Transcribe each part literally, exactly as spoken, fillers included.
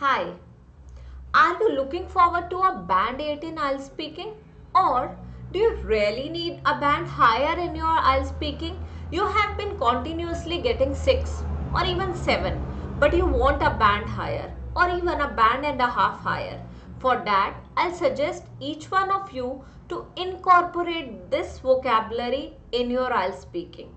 Hi, are you looking forward to a band eighteen I E L T S speaking, or do you really need a band higher in your I E L T S speaking? You have been continuously getting six or even seven, but you want a band higher or even a band and a half higher. For that, I'll suggest each one of you to incorporate this vocabulary in your I E L T S speaking.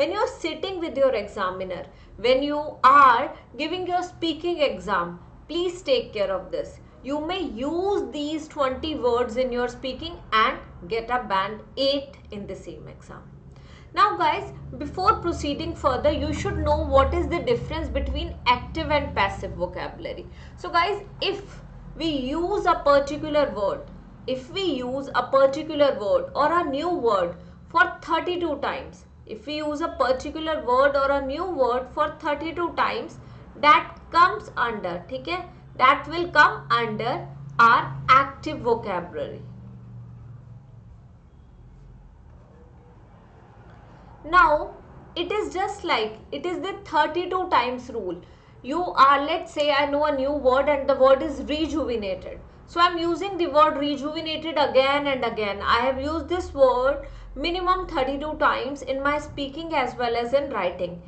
When you're sitting with your examiner, when you are giving your speaking exam, please take care of this. You may use these twenty words in your speaking and get a band eight in the same exam. Now guys, before proceeding further, you should know what is the difference between active and passive vocabulary. So guys, if we use a particular word, if we use a particular word or a new word for thirty-two times, if we use a particular word or a new word for thirty-two times, that comes under, okay? That will come under our active vocabulary. Now, it is just like, it is the thirty-two times rule. You are, let's say I know a new word and the word is rejuvenated. So I am using the word rejuvenated again and again. I have used this word minimum thirty-two times in my speaking as well as in writing.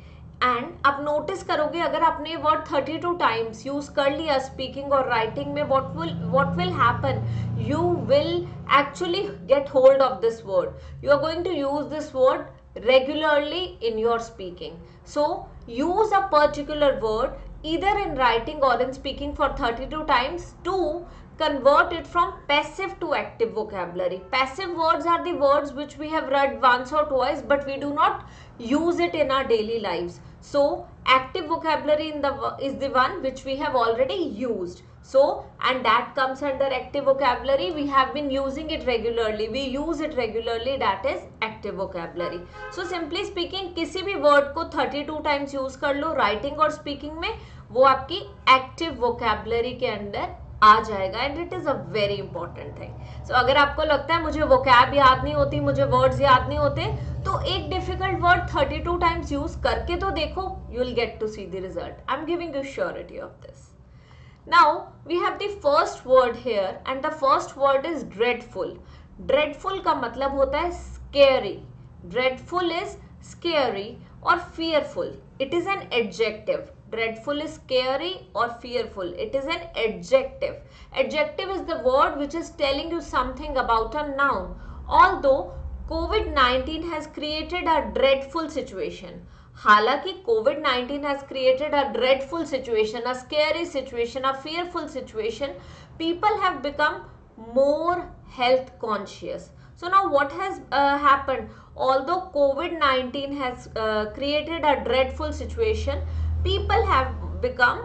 And आप notice करोगे अगर आपने word thirty-two times use कर लिया speaking और writing में, what will what will happen? You will actually get hold of this word. You are going to use this word regularly in your speaking. So use a particular word either in writing or in speaking for thirty-two times to convert it from passive to active vocabulary. Passive words are the words which we have read once or twice, but we do not use it in our daily lives. So active vocabulary in the is the one which we have already used. So, and that comes under active vocabulary. We have been using it regularly. We use it regularly. That is active vocabulary. So simply speaking, किसी भी word को thirty-two times use कर लो writing और speaking में, वो आपकी active vocabulary के अंदर आ जाएगा. And it is a very important thing. So अगर आपको लगता है मुझे vocab याद नहीं होती, मुझे words याद नहीं होते, तो एक difficult word thirty-two times use करके तो देखो, you will get to see the result. I am giving you surety of this. Now we have the first word here, and the first word is dreadful. Dreadful का मतलब होता है scary. Dreadful is scary or fearful. It is an adjective. Dreadful is scary or fearful. It is an adjective. Adjective is the word which is telling you something about a noun. Although COVID nineteen has created a dreadful situation. हालांकि COVID nineteen has created a dreadful situation, a scary situation, a fearful situation, people have become more health conscious. So now what has uh, happened? Although COVID nineteen has uh, created a dreadful situation, people have become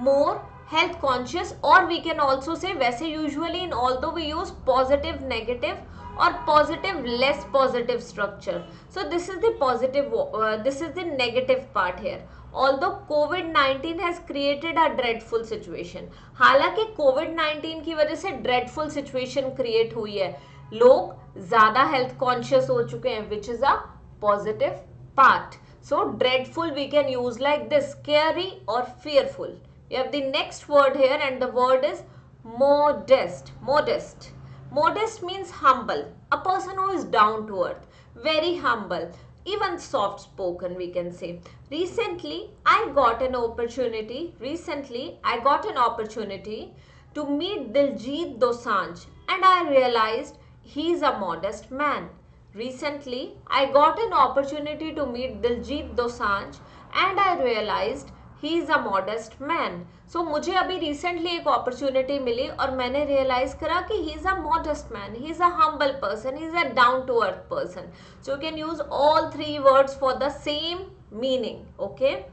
more health conscious, or we can also say, वैसे usually in although we use positive, negative, or positive, less positive structure. So this is the positive, uh, this is the negative part here. Although COVID nineteen has created a dreadful situation. हालांकि COVID nineteen की वजह से dreadful situation create हुई है. लोग ज़्यादा health conscious हो चुके हैं, which is a positive part. So dreadful we can use like this, scary or fearful. We have the next word here, and the word is modest. Modest. Modest means humble, a person who is down to earth, very humble, even soft spoken we can say. Recently I got an opportunity, recently I got an opportunity to meet Diljit Dosanjh, and I realized he is a modest man. Recently I got an opportunity to meet Diljit Dosanjh and I realized he is a modest man. So मुझे अभी recently एक opportunity मिली और मैंने realize करा कि he is a modest man, he is a humble person, he is a down to earth person. So you can use all three words for the same meaning. Okay.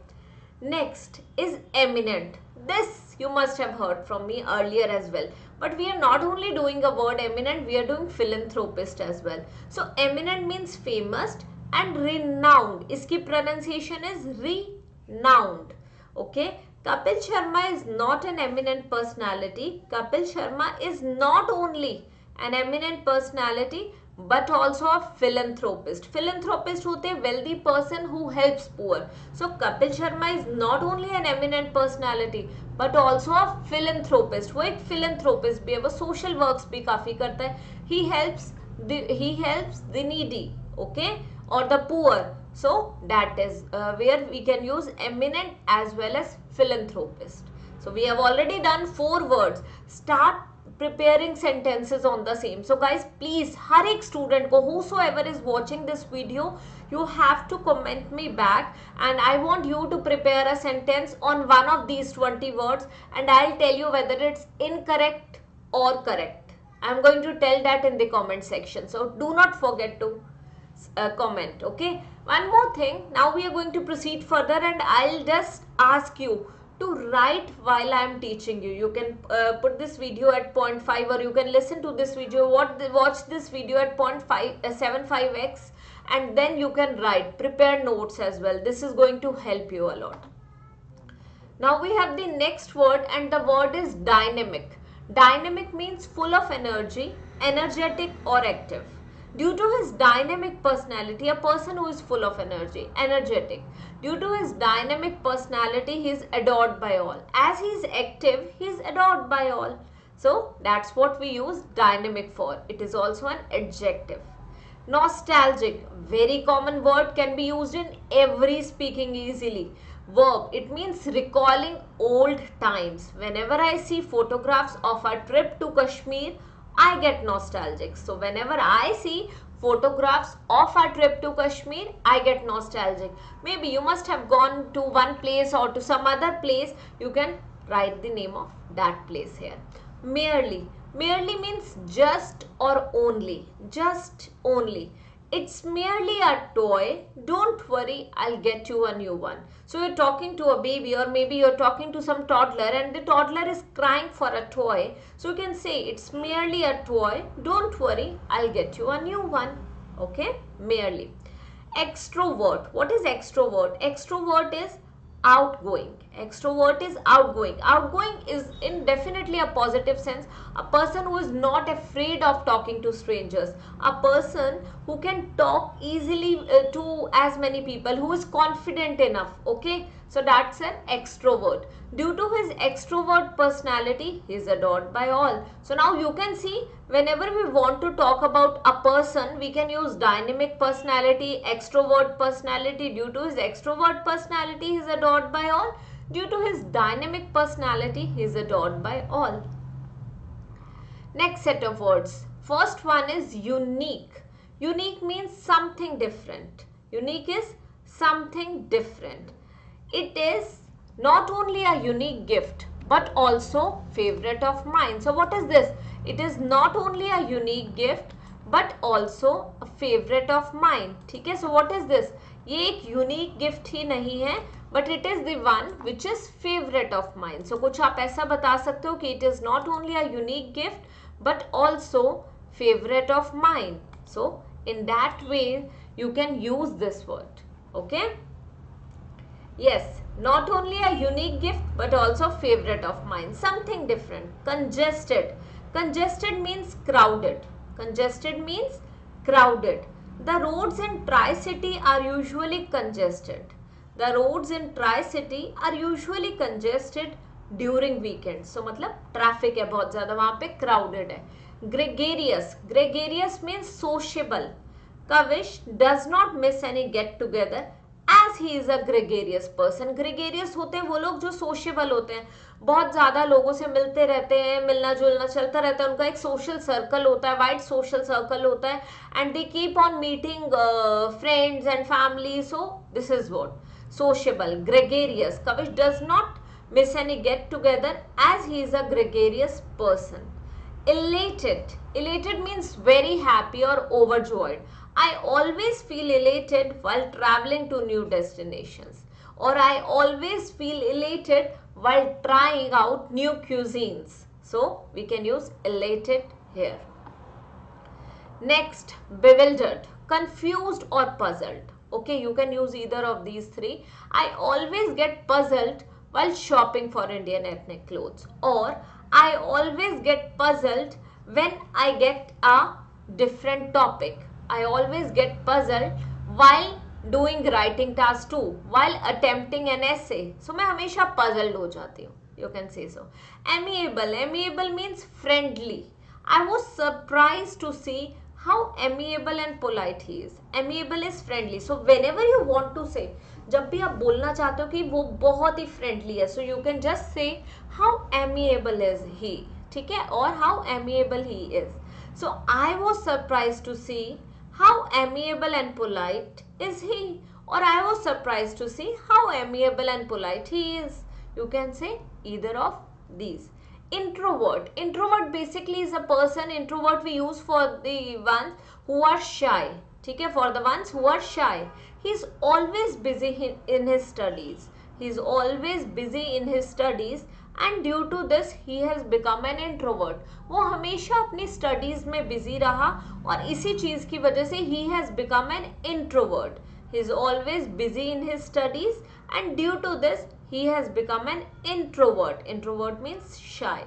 Next is eminent. This you must have heard from me earlier as well. But we are not only doing a word eminent, we are doing philanthropist as well. So eminent means famous, and renowned. इसकी pronunciation is renowned. Okay, Kapil Sharma is not an eminent personality. Kapil Sharma is not only an eminent personality, but also a philanthropist. Philanthropist होते हैं wealthy person who helps poor. So Kapil Sharma is not only an eminent personality but also a philanthropist. वो एक philanthropist भी है, वो social works भी काफी करता है. He helps the he helps the needy, okay, or the poor. So that is uh, where we can use eminent as well as philanthropist. So we have already done four words. Start preparing sentences on the same. So guys, please हर एक student को, whosoever is watching this video, you have to comment me back and I want you to prepare a sentence on one of these twenty words and I'll tell you whether it's incorrect or correct. I'm going to tell that in the comment section. So do not forget to uh, comment. Okay. One more thing. Now we are going to proceed further and I'll just ask you to write while I am teaching you. You can uh, put this video at zero point five or you can listen to this video, watch this video at zero point five, uh, seventy-five x and then you can write, prepare notes as well. This is going to help you a lot. Now we have the next word and the word is dynamic. Dynamic means full of energy, energetic or active. Due to his dynamic personality, a person who is full of energy, energetic. Due to his dynamic personality, he is adored by all. As he is active, he is adored by all. So that's what we use dynamic for. It is also an adjective. Nostalgic, very common word, can be used in every speaking easily. Verb, it means recalling old times. Whenever I see photographs of our trip to Kashmir, I get nostalgic. So whenever I see photographs of our trip to Kashmir, I get nostalgic. Maybe you must have gone to one place or to some other place. You can write the name of that place here. Merely. Merely means just or only. Just only. It's merely a toy. Don't worry, I'll get you a new one. So you're talking to a baby or maybe you're talking to some toddler and the toddler is crying for a toy. So you can say it's merely a toy. Don't worry, I'll get you a new one. Okay, merely. Extrovert. What is extrovert? Extrovert is outgoing. Extrovert is outgoing. Outgoing is in definitely a positive sense. A person who is not afraid of talking to strangers. A person who can talk easily uh, to as many people, who is confident enough. Okay. So that's an extrovert. Due to his extrovert personality, he is adored by all. So now you can see, whenever we want to talk about a person, we can use dynamic personality, extrovert personality. Due to his extrovert personality, he is adored by all. Due to his dynamic personality, he is adored by all. Next set of words. First one is unique. Unique means something different. Unique is something different. It is not only a unique gift but also favorite of mine. So what is this? It is not only a unique gift but also a favorite of mine. Okay, so what is this? ये एक unique gift ही नहीं है but it is the one which is favorite of mine. So कुछ आप ऐसा बता सकते हो कि it is not only a unique gift but also favorite of mine. So in that way you can use this word. Okay. Yes, not only a unique gift but also favorite of mine. Something different. Congested. Congested means crowded. Congested means crowded. The roads in Tri-City are usually congested. The roads in Tri-City are usually congested during weekends. So मतलब traffic है बहुत ज़्यादा वहाँ पे, crowded है. Gregarious. Gregarious means sociable. Kavish does not miss any get together as he is a gregarious person. Gregarious होते हैं वो लोग जो sociable होते हैं, बहुत ज़्यादा लोगों से मिलते रहते हैं, मिलना जुलना चलता रहता है, उनका एक social circle होता है, wide social circle होता है and they keep on meeting uh, friends and family. So this is what? Sociable, gregarious. Kavish does not miss any get together as he is a gregarious person. Elated. Elated means very happy or overjoyed. I always feel elated while traveling to new destinations. Or I always feel elated while trying out new cuisines. So we can use elated here. Next, bewildered, confused or puzzled. Okay, you can use either of these three. I always get puzzled while shopping for Indian ethnic clothes. Or I always get puzzled when I get a different topic. I always get puzzled while doing writing tasks too, while attempting an essay. So मैं हमेशा puzzled हो जाती हूँ. You can say so. Amiable. Amiable means friendly. I was surprised to see how amiable and polite he is. Amiable is friendly. So whenever you want to say, जब भी आप बोलना चाहते हो कि वो बहुत ही friendly है, so you can just say how amiable is he. ठीक है, और how amiable he is. So I was surprised to see how amiable and polite is he. और I was surprised to see how amiable and polite he is. You can say either of these. Introvert. Introvert basically is a person. Introvert we use for the ones who are shy. ठीक है, for the ones who are shy. He is always busy in his studies. He is always busy in his studies, and due to this he has become an introvert. वो हमेशा अपनी studies में busy रहा और इसी चीज़ की वजह से he has become an introvert. He is always busy in his studies, and due to this he has become an introvert. Introvert means shy.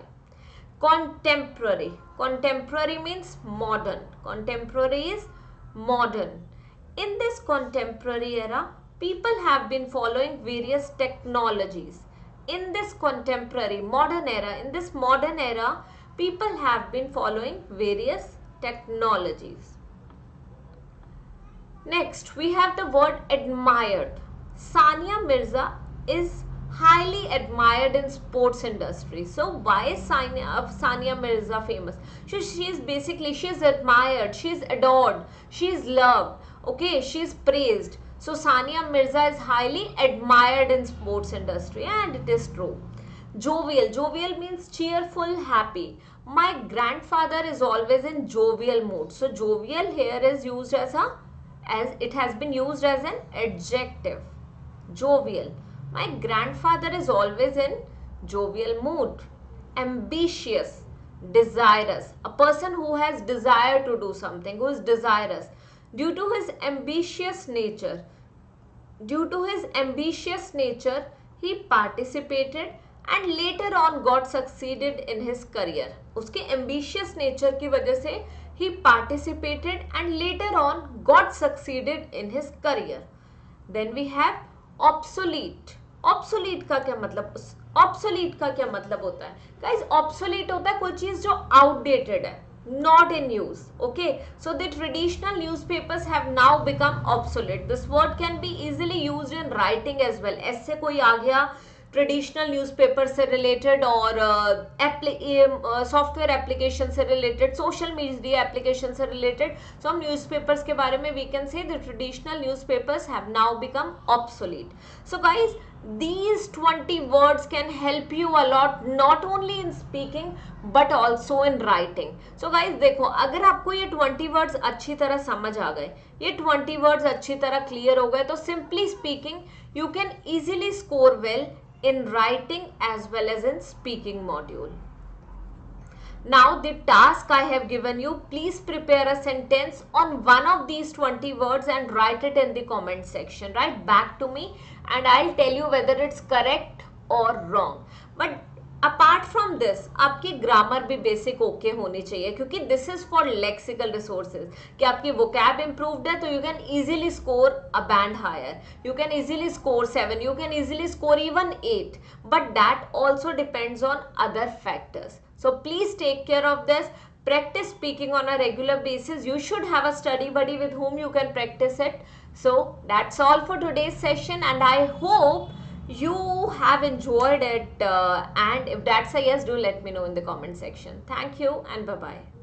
Contemporary. Contemporary means modern. Contemporary is modern. In this contemporary era, people have been following various technologies. In this contemporary modern era, in this modern era, people have been following various technologies. Next, we have the word admired. Sania Mirza is highly admired in sports industry. So why is Sania, Sania Mirza famous? So she is basically, she is admired, she is adored, she is loved, okay, she is praised. So Sania Mirza is highly admired in sports industry, and it is true. Jovial. Jovial means cheerful, happy. My grandfather is always in jovial mood. So jovial here is used as a, as it has been used as an adjective. Jovial. My grandfather is always in jovial mood. Ambitious, desirous. A person who has desire to do something, who is desirous. Due to his ambitious nature, due to his ambitious nature, he participated and later on got succeeded in his career. उसके ambitious nature की वजह से he participated and later on got succeeded in his career. Then we have obsolete. Obsolete का क्या मतलब? obsolete का क्या मतलब होता है? Guys, obsolete होता है कोई चीज़ जो outdated है, not in use. Okay, so the traditional newspapers have now become obsolete. This word can be easily used in writing as well. ऐसे कोई आ गया traditional newspaper से related और software application से related, social media application से related. So हम newspapers के बारे में we can say the traditional newspapers have now become obsolete. So guys, these twenty words can help you a lot, not only in speaking but also in writing. So guys, देखो, अगर आपको ये twenty words अच्छी तरह समझ आ गए, ये twenty words अच्छी तरह clear हो गए, तो simply speaking you can easily score well in writing as well as in speaking module. Now the task I have given you, please prepare a sentence on one of these twenty words and write it in the comment section. Write back to me and I'll tell you whether it's correct or wrong. But apart from this, आपकी grammar भी basic okay होनी चाहिए, क्योंकि this is for lexical resources कि आपकी vocab improved है तो you can easily score a band higher, you can easily score seven, you can easily score even eight, but that also depends on other factors. So please take care of this. Practice speaking on a regular basis. You should have a study buddy with whom you can practice it. So that's all for today's session, and I hope you have enjoyed it. Uh, and if that's a yes, do let me know in the comment section. Thank you and bye-bye.